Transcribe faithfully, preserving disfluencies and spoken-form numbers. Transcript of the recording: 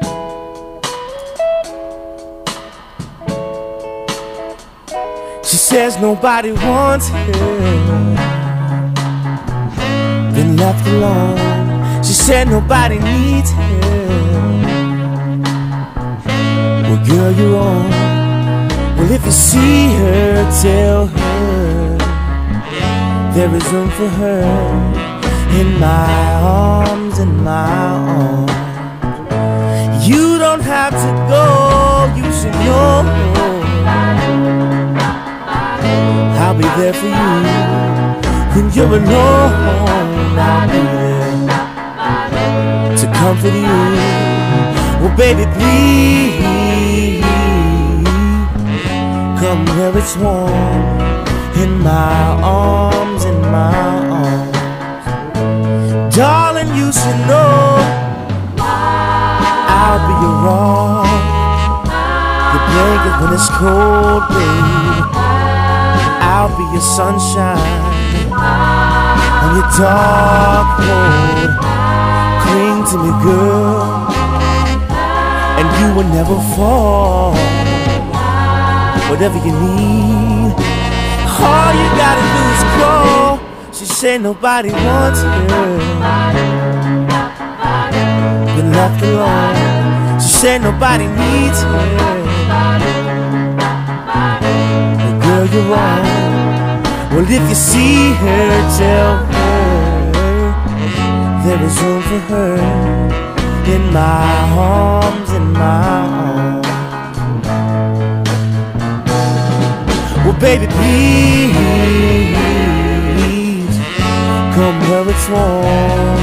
She says nobody wants him, been left alone. She said nobody needs him. Well, girl, you're on. Well, if you see her, tell her there is room for her in my arms, in my arms. You don't have to go, you should know I'll be there for you when you're alone. I'll be there to comfort you. Well, baby, please come where it's warm in my arms, in my arms. Darling, you should know I'll be your warm, the blanket when it's cold, baby. I'll be your sunshine on your dark road. Cling to me, girl, and you will never fall. Whatever you need, all you gotta do is crawl. She said nobody wants her, been left alone. She said nobody needs her. Girl, you're wrong. Well, if you see her, tell her there is room for her in my arms, in my arms. Well, baby, please come where it's warm.